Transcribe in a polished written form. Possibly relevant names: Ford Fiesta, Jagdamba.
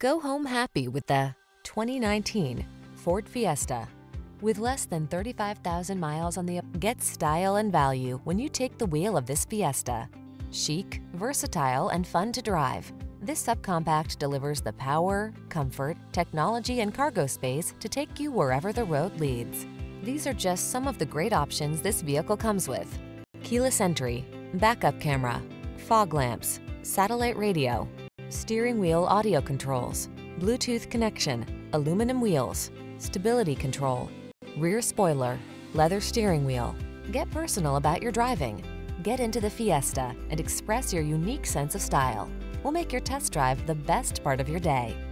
Go home happy with the 2019 Ford Fiesta. With less than 35,000 miles on the get style and value when you take the wheel of this Fiesta. Chic, versatile, and fun to drive, this subcompact delivers the power, comfort, technology, and cargo space to take you wherever the road leads. These are just some of the great options this vehicle comes with: keyless entry, backup camera, fog lamps, satellite radio, steering wheel audio controls, Bluetooth connection, aluminum wheels, stability control, rear spoiler, leather steering wheel. Get personal about your driving. Get into the Fiesta and express your unique sense of style. We'll make your test drive the best part of your day.